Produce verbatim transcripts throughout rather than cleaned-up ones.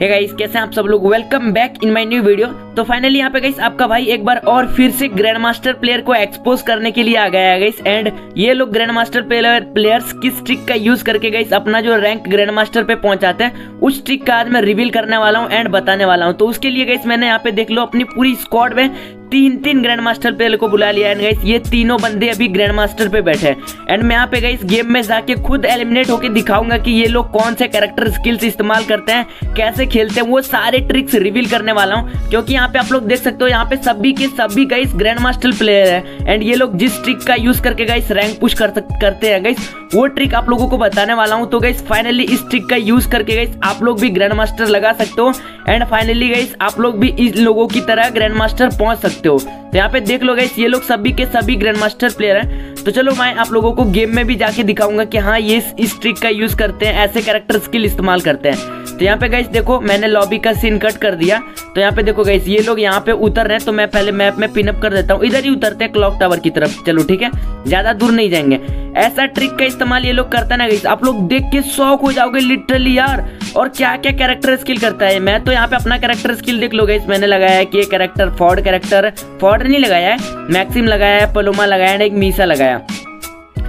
Hey guys, कैसे आप सब लोग, welcome back in my new video. तो फाइनली यहाँ पे गाइस आपका भाई एक बार और फिर से ग्रैंड मास्टर प्लेयर को एक्सपोज करने के लिए आ गया है गाइस। एंड ये लोग ग्रैंड मास्टर प्लेयर प्लेयर्स किस ट्रिक का यूज करके गाइस अपना जो रैंक ग्रैंड मास्टर पे पहुंचाते हैं उस ट्रिक का आज मैं रिवील करने वाला हूँ एंड बताने वाला हूँ। तो उसके लिए गाइस मैंने यहाँ पे देख लो अपनी पूरी स्क्वाड में तीन तीन ग्रैंड मास्टर प्लेयर को बुला लिया एंड गाइस ये तीनों बंदे अभी ग्रैंड मास्टर पे बैठे हैं। एंड मैं यहाँ पे गाइस गेम में जाके खुद एलिमिनेट होके दिखाऊंगा कि ये लोग कौन से कैरेक्टर स्किल्स इस्तेमाल करते हैं, कैसे खेलते हैं, वो सारे ट्रिक्स रिवील करने वाला हूँ। क्योंकि यहाँ पे आप लोग देख सकते हो यहाँ पे सभी के सभी गाइस ग्रैंड मास्टर प्लेयर है एंड ये लोग जिस ट्रिक का यूज करके गाइस रैंक पुश कर करते हैं गाइस वो ट्रिक आप लोगों को बताने वाला हूँ। तो गाइस फाइनली इस ट्रिक का यूज करके गाइस आप लोग भी ग्रैंड मास्टर लगा सकते हो एंड फाइनली गाइस आप लोग भी इन लोगों की तरह ग्रैंड मास्टर पहुंच सकते हो। तो यहाँ पे देख लो गाइस ये लोग सभी के सभी ग्रैंड मास्टर प्लेयर हैं। तो चलो मैं आप लोगों को गेम में भी जाके दिखाऊंगा कि हाँ ये इस ट्रिक का यूज करते हैं, ऐसे कैरेक्टर स्किल इस्तेमाल करते हैं। तो यहाँ पे गाइस देखो मैंने लॉबी का सीन कट कर दिया। तो यहाँ पे देखो गाइस ये लोग यहाँ पे उतर रहे हैं। तो मैं पहले मैप में पिनअप कर देता हूँ, इधर ही उतरते हैं क्लॉक टावर की तरफ। चलो ठीक है, ज्यादा दूर नहीं जाएंगे। ऐसा ट्रिक का इस्तेमाल ये लोग करते हैं ना गाइस, आप लोग देख के शौक हो जाओगे लिटरली यार। और क्या क्या कैरेक्टर स्किल करता है। मैं तो यहाँ पे अपना कैरेक्टर स्किल देख लो गाइस, मैंने लगाया है कि ये कैरेक्टर फोर्ड कैरेक्टर फोर्ड नहीं लगाया है, मैक्सिम लगाया है, पलोमा लगाया है, एक मीसा लगाया।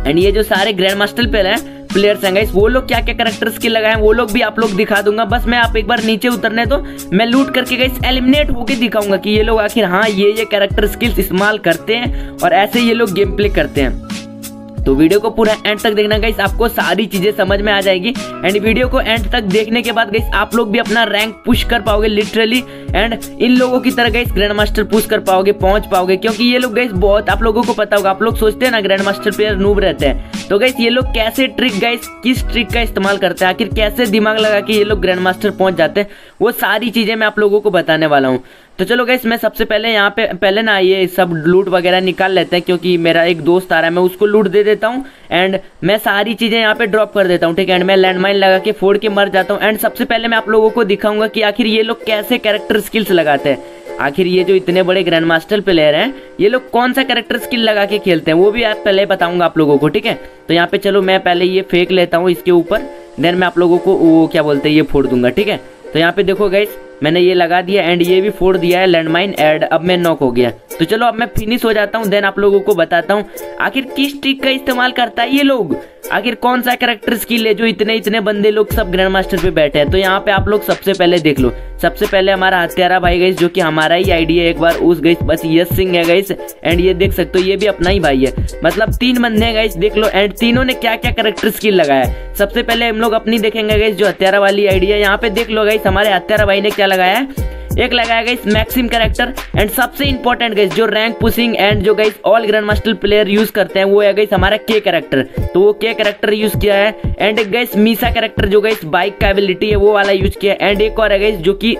एंड ये जो सारे ग्रैंड मास्टर प्लेयर हैं प्लेयर्स हैं गाइस वो लोग क्या क्या कैरेक्टर स्किल लगाए वो लोग भी आप लोग दिखा दूंगा। बस मैं आप एक बार नीचे उतरने दो, मैं लूट करके गाइस एलिमिनेट होके दिखाऊंगा कि ये लोग आखिर हाँ ये ये कैरेक्टर स्किल्स इस्तेमाल करते हैं और ऐसे ये लोग गेम प्ले करते हैं। तो वीडियो को पूरा एंड तक देखना गाइस, आपको सारी चीजें समझ में आ जाएगी। एंड वीडियो को एंड तक देखने के बाद गाइस आप लोग भी अपना रैंक पुश कर पाओगे लिटरली एंड इन लोगों की तरह गाइस ग्रैंड मास्टर पुश कर पाओगे, पहुंच पाओगे। क्योंकि ये लोग गाइस बहुत आप लोगों को पता होगा, आप लोग सोचते हैं ना ग्रैंड मास्टर प्लेयर नूब रहते हैं। तो गाइस ये लोग कैसे ट्रिक गाइस किस ट्रिक का इस्तेमाल करते हैं, आखिर कैसे दिमाग लगा के ये लोग ग्रैंड मास्टर पहुंच जाते हैं, वो सारी चीजें मैं आप लोगों को बताने वाला हूँ। तो चलो गाइस मैं सबसे पहले यहाँ पे पहले ना ये सब लूट वगैरह निकाल लेते हैं क्योंकि मेरा एक दोस्त आ रहा है, मैं उसको लूट दे देता हूँ एंड मैं सारी चीज़ें यहाँ पे ड्रॉप कर देता हूँ। ठीक है, एंड मैं लैंडमाइन लगा के फोड़ के मर जाता हूँ। एंड सबसे पहले मैं आप लोगों को दिखाऊंगा कि आखिर ये लोग कैसे कैरेक्टर स्किल्स लगाते हैं, आखिर ये जो इतने बड़े ग्रैंड मास्टर प्लेयर हैं ये लोग कौन सा कैरेक्टर स्किल लगा के खेलते हैं वो भी आप पहले बताऊँगा आप लोगों को। ठीक है, तो यहाँ पे चलो मैं पहले ये फेंक लेता हूँ इसके ऊपर, देन मैं आप लोगों को वो क्या बोलते हैं ये फोड़ दूंगा। ठीक है, तो यहाँ पे देखो गाइस मैंने ये लगा दिया एंड ये भी फोड़ दिया है लैंडमाइन एड। अब मैं नॉक हो गया। तो चलो अब मैं फिनिश हो जाता हूँ, देन आप लोगों को बताता हूँ आखिर किस ट्रिक का इस्तेमाल करता है ये लोग, आखिर कौन सा कैरेक्टर स्किल है जो इतने इतने बंदे लोग सब ग्रैंड मास्टर पे बैठे हैं। तो यहाँ पे आप लोग सबसे पहले देख लो, सबसे पहले हमारा हत्यारा भाई गाइस जो कि हमारा ही आईडी है एक बार उस गाइस बस यश सिंह है गाइस। एंड ये देख सकते हो ये भी अपना ही भाई है, मतलब तीन बंदे हैं गाइस देख लो एंड तीनों ने क्या क्या कैरेक्टर स्किल लगाया है। सबसे पहले हम लोग अपनी देखेंगे गाइस जो हत्यारा वाली आईडी है, यहाँ पे देख लो गाइस हमारे हत्यारा भाई ने क्या लगाया है, एक लगाया गाइस मैक्सिम कैरेक्टर। एंड सबसे इंपॉर्टेंट गाइस जो रैंक पुशिंग एंड जो guys all grand master player use करते हैं वो है गाइस हमारा के कैरेक्टर, तो वो के कैरेक्टर यूज किया है। एंड एक गाइस मीसा कैरेक्टर जो गाइस बाइक का एबिलिटी है वो वाला यूज किया है। एंड एक और है गाइस जो कि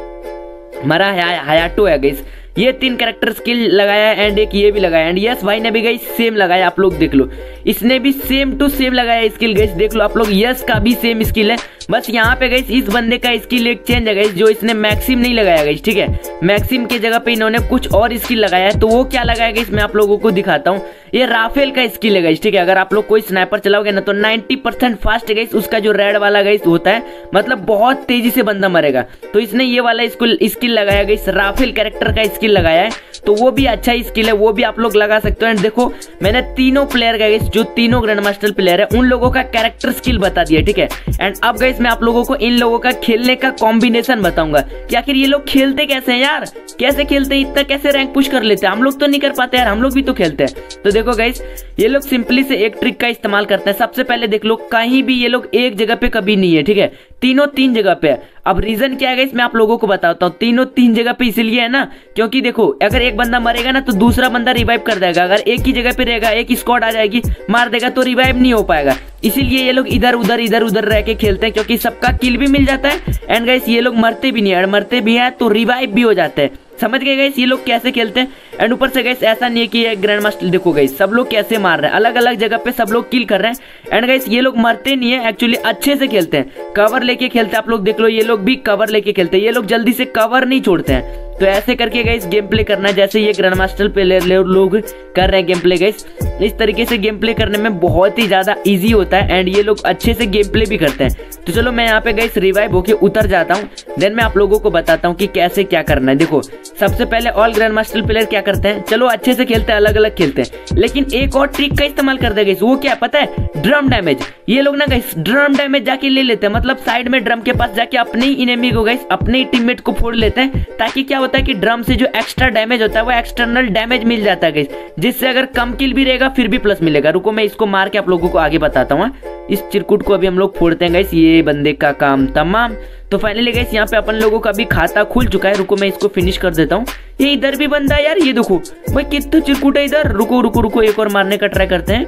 हमारा हयाटो है गाइस, ये तीन कैरेक्टर स्किल लगाया है एंड एक ये भी लगाया। एंड यस भाई ने भी गाइस सेम लगाया, आप लोग देख लो इसने भी सेम टू सेम लगाया स्किल गाइस देख लो आप लोग, यस का भी सेम स्किल है। बस यहाँ पे गाइस इस बंदे का स्किल एक चेंज है गाइस, जो इसने मैक्सिम नहीं लगाया गाइस। ठीक है, मैक्सिम की जगह पे इन्होंने कुछ और स्किल लगाया है। तो वो क्या लगाया गाइस मैं आप लोगों को दिखाता हूँ, ये राफेल का स्किल है गाइस। ठीक है, अगर आप लोग कोई स्नाइपर चलाओगे ना तो नाइन्टी परसेंट फास्ट गाइस उसका जो रेड वाला गाइस होता है, मतलब बहुत तेजी से बंदा मरेगा। तो इसने ये वाला स्किल लगाया गाइस, राफेल कैरेक्टर का स्किल लगाया है, तो वो भी अच्छा स्किल है, वो भी आप लोग लगा सकते हो। एंड देखो मैंने तीनों प्लेयर गाइस जो तीनों ग्रैंड मास्टर प्लेयर है उन लोगों का कैरेक्टर स्किल बता दिया। ठीक है, एंड अब गाइस मैं आप लोगों को इन लोगों का खेलने का कॉम्बिनेशन बताऊंगा कि आखिर ये लोग खेलते कैसे हैं यार, कैसे खेलते हैं, इतना कैसे रैंक पुश कर लेते हैं, हम लोग तो नहीं कर पाते यार, हम लोग भी तो खेलते हैं। तो देखो गाइस ये लोग सिंपली से एक ट्रिक का इस्तेमाल करते हैं। सबसे पहले देख लो कहीं भी ये लोग एक जगह पे कभी नहीं है, ठीक है, तीनों तीन जगह पे है। अब रीजन क्या है गाइस मैं आप लोगों को बताता हूँ, तीनों तीन जगह पे इसीलिए है ना क्योंकि देखो अगर एक बंदा मरेगा ना तो दूसरा बंदा रिवाइव कर देगा, अगर एक ही जगह पे रहेगा एक स्क्वाड आ जाएगी मार देगा तो रिवाइव नहीं हो पाएगा। इसीलिए ये लोग इधर उधर इधर उधर रह के खेलते हैं क्योंकि सबका किल भी मिल जाता है एंड गाइस ये लोग मरते भी नहीं है, मरते भी हैं तो रिवाइव भी हो जाते हैं। समझ गए गाइस ये लोग कैसे खेलते हैं। एंड ऊपर से गाइस ऐसा नहीं है कि ये ग्रैंड मास्टर देखो गाइस सब लोग कैसे मार रहे हैं, अलग अलग जगह पे सब लोग किल कर रहे हैं। एंड गाइस ये लोग मरते नहीं है, एक्चुअली अच्छे से खेलते हैं, कवर लेके खेलते हैं। आप लोग देख लो ये लोग भी कवर लेके खेलते हैं, ये लोग जल्दी से कवर नहीं छोड़ते हैं। तो ऐसे करके गाइस गेम प्ले करना जैसे ये ग्रैंड मास्टर प्लेयर लोग कर रहे हैं गेम प्ले गाइस। इस तरीके से गेम प्ले करने में बहुत ही ज़्यादा ईजी होता है एंड ये लोग अच्छे से गेम प्ले भी करते हैं। तो चलो मैं यहाँ पे गाइस रिवाइव होके उतर जाता हूँ, देन मैं आप लोगों को बताता हूँ कि कैसे क्या करना है। देखो सबसे पहले ऑल ग्रैंड मास्टर प्लेयर क्या करते हैं, चलो अच्छे से खेलते हैं, अलग अलग खेलते हैं, लेकिन एक और ट्रिक का इस्तेमाल करते हैं गाइस। वो क्या पता है? Drum damage. ये लोग ना गाइस ड्रम डैमेज जाके ले लेते हैं, मतलब साइड में ड्रम के पास जाके अपने ही इनेमी को गाइस अपने ही टीममेट को फोड़ लेते हैं, ताकि क्या होता है कि ड्रम से जो एक्स्ट्रा डैमेज होता है वो एक्सटर्नल डैमेज मिल जाता है गाइस, जिससे अगर कम किल भी रहेगा फिर भी प्लस मिलेगा। रुको मैं इसको मार के आप लोगों को आगे बताता हूँ। इस चिरकुट को अभी हम लोग फोड़ते हैं गाइस, ये बंदे का काम तमाम। तो फाइनली गाइस यहाँ पे अपन लोगों का भी खाता खुल चुका है। रुको मैं इसको फिनिश कर देता हूँ। ये इधर भी बंदा है यार, ये देखो भाई कितना चिरकुट है इधर। रुको रुको रुको एक और मारने का ट्राई करते हैं,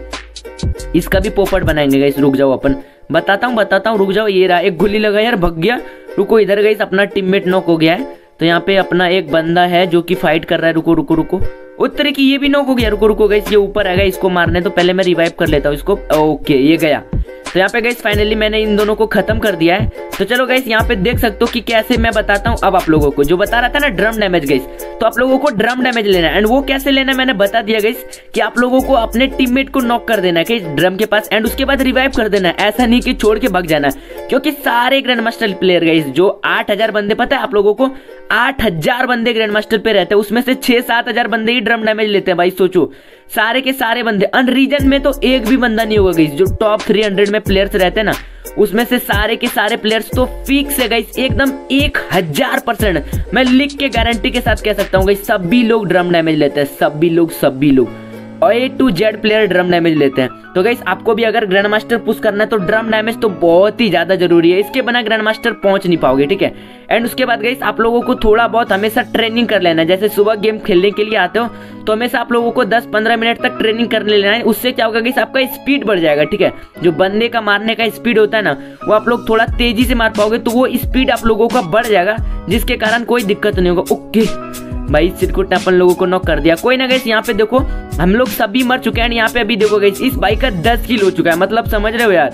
इसका भी पोपट बनाएंगे गाइस। रुक जाओ अपन बताता हूँ बताता हूँ, रुक जाओ। ये रहा, एक गोली लगा यार, भग गया। रुको इधर गाइस अपना टीममेट नॉक हो गया है। तो यहाँ पे अपना एक बंदा है जो कि फाइट कर रहा है। रुको रुको रुको उत्तरे की ये भी नॉक हो गया। रुको रुको गाइस ये ऊपर आएगा, इसको मारने तो पहले मैं रिवाइव कर लेता हूँ इसको। ओके ये गया। तो यहाँ पे गाइस फाइनली मैंने इन दोनों को खत्म कर दिया है। तो चलो गाइस यहाँ पे देख सकते हो कि कैसे मैं बताता हूँ अब आप लोगों को। जो बता रहा था ना ड्रम डैमेज गाइस, तो आप लोगों को ड्रम डैमेज लेना है एंड वो कैसे लेना है मैंने बता दिया गाइस, कि आप लोगों को अपने टीममेट को नॉक कर देना है गाइस ड्रम के पास एंड उसके बाद रिवाइव कर देना है। ऐसा नहीं कि छोड़ के भाग जाना, क्योंकि सारे ग्रैंड मास्टर प्लेयर गाइस जो आठ हजार बंदे, पता है आप लोगों को आठ हजार बंदे ग्रैंड मास्टर पे रहते हैं, उसमें से छह सात हजार बंदे ही ड्रम डैमेज लेते हैं भाई। सोचो सारे के सारे बंदे, अनरीजन में तो एक भी बंदा नहीं होगा गाइस जो टॉप थ्री हंड्रेड में प्लेयर्स रहते हैं ना, उसमें से सारे के सारे प्लेयर्स तो फिक्स है गाइस एकदम एक हजार परसेंट। मैं लिख के गारंटी के साथ कह सकता हूँ गाइस सभी लोग ड्रम डैमेज लेते हैं, सभी लोग सभी लोग A to Z player drum damage लेते हैं। तो गाइस आपको भी अगर ग्रैंड मास्टर पुश करना है तो ड्रम डैमेज तो बहुत ही ज्यादा जरूरी है, इसके बिना ग्रैंड मास्टर पहुंच नहीं पाओगे, ठीक है। एंड उसके बाद गाइस आप लोगों को थोड़ा बहुत हमेशा ट्रेनिंग कर लेना है। जैसे सुबह गेम खेलने के लिए आते हो तो हमेशा आप लोगों को दस पंद्रह मिनट तक ट्रेनिंग कर लेना है। उससे क्या होगा गाइस आपका स्पीड बढ़ जाएगा, ठीक है। जो बंदे का मारने का स्पीड होता है ना वो आप लोग थोड़ा तेजी से मार पाओगे, तो वो स्पीड आप लोगों का बढ़ जाएगा, जिसके कारण कोई दिक्कत नहीं होगा। ओके भाई चिरकुट ने अपन लोगों को नॉक कर दिया। कोई ना गाइस यहाँ पे देखो हम लोग सभी मर चुके हैं। यहाँ पे अभी देखो गाइस इस भाई का दस किल हो चुका है, मतलब समझ रहे हो यार।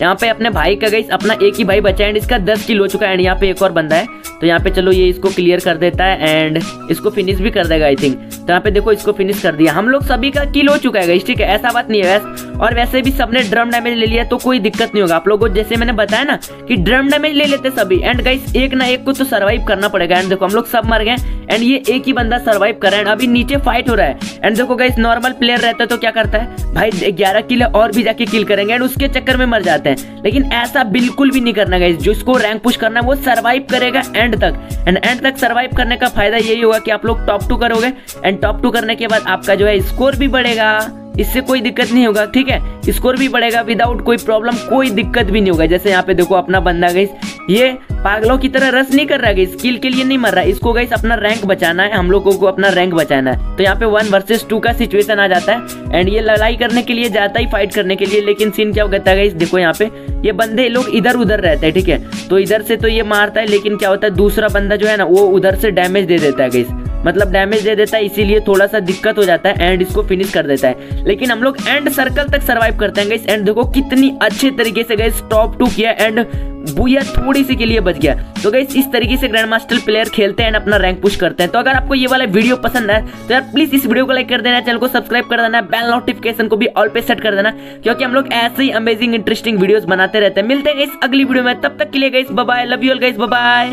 यहाँ पे अपने भाई का गाइस अपना एक ही भाई बचा है एंड इसका दस किल हो चुका है एंड यहाँ पे एक और बंदा है। तो यहाँ पे चलो ये इसको क्लियर कर देता है एंड इसको फिनिश भी कर देगा आई थिंक। तो यहाँ पे देखो इसको फिनिश कर दिया, हम लोग सभी का किल हो चुका है गाइस, ठीक है। ऐसा बात नहीं है वैसे, और वैसे भी सबने ड्रम डैमेज ले लिया तो कोई दिक्कत नहीं होगा। आप लोगों को जैसे मैंने बताया ना कि ड्रम डैमेज ले लेते सभी एंड गाइस एक ना एक को तो सर्वाइव करना पड़ेगा। एंड देखो हम लोग सब मर गए एंड ये एक ही बंदा सर्वाइव कर रहा है एंड अभी नीचे फाइट हो रहा है। एंड देखो गाइस नॉर्मल प्लेयर रहता है तो क्या करता है भाई ग्यारह किल है और भी जाके किल करेंगे एंड उसके चक्कर में मर जाते हैं, लेकिन ऐसा बिल्कुल भी नहीं करना गाइस। जिसको रैंक पुश करना है वो सर्वाइव करेगा एंड तक एंड एंड तक सर्वाइव करने का फायदा यही होगा कि आप लोग टॉप टू करोगे एंड टॉप टू करने के बाद आपका जो है स्कोर भी बढ़ेगा, इससे कोई दिक्कत नहीं होगा, ठीक है। स्कोर भी बढ़ेगा विदाउट कोई प्रॉब्लम, कोई दिक्कत भी नहीं होगा। जैसे यहाँ पे देखो अपना बंदा गाइस ये पागलों की तरह रस नहीं कर रहा गाइस, स्किल के लिए नहीं मर रहा, इसको गाइस अपना रैंक बचाना है, हम लोगों को अपना रैंक बचाना है। तो यहाँ पे वन वर्सेस टू का सिचुएशन आ जाता है एंड ये लड़ाई करने के लिए जाता ही फाइट करने के लिए, लेकिन सीन क्या होता है गाइस देखो यहाँ पे ये बंदे लोग इधर उधर रहते हैं, ठीक है। तो इधर से तो ये मारता है, लेकिन क्या होता है दूसरा बंदा जो है ना वो उधर से डैमेज दे देता है गाइस, मतलब डैमेज दे देता है, इसीलिए थोड़ा सा दिक्कत हो जाता है एंड इसको फिनिश कर देता है। लेकिन हम लोग एंड सर्कल तक सर्वाइव करते हैं गाइस एंड देखो कितनी अच्छे तरीके से गाइस टॉप टू किया एंड बुया थोड़ी सी के लिए बच गया। तो गाइस इस तरीके से ग्रैंड मास्टर प्लेयर खेलते हैं एंड अपना रैंक पुश करते हैं। तो अगर आपको ये वाला वीडियो पसंद है तो यार प्लीज इस वीडियो को लाइक कर देना, चैनल को सब्सक्राइब कर देना, बेल नोटिफिकेशन को भी ऑल पे सेट कर देना, क्योंकि हम लोग ऐसे ही अमेजिंग इंटरेस्टिंग वीडियोस बनाते रहते हैं। मिलते हैं इस अगली वीडियो में, तब तक के लिए guys bye bye, love you all guys, bye bye.